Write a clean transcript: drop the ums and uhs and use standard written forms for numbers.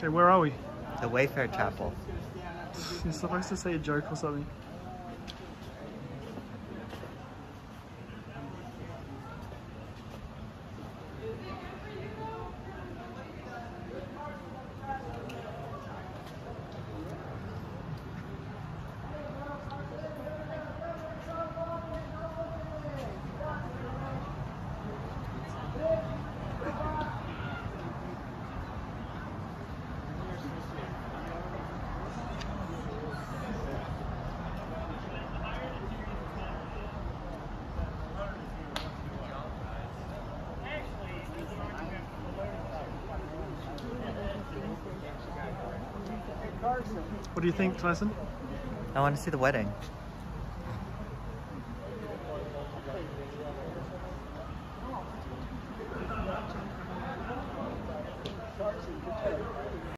Okay, where are we? The Wayfarer Chapel. You're supposed to say a joke or something. What do you think, Tyson? I want to see the wedding.